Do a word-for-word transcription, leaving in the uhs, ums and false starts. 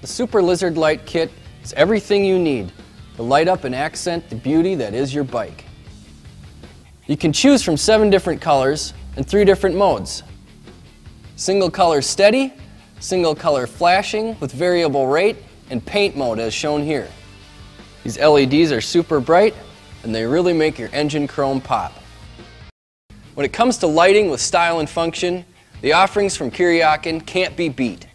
The Super Lizard Light Kit is everything you need to light up and accent the beauty that is your bike. You can choose from seven different colors and three different modes. Single color steady, single color flashing with variable rate, and paint mode as shown here. These L E Ds are super bright and they really make your engine chrome pop. When it comes to lighting with style and function, the offerings from Kuryakyn can't be beat.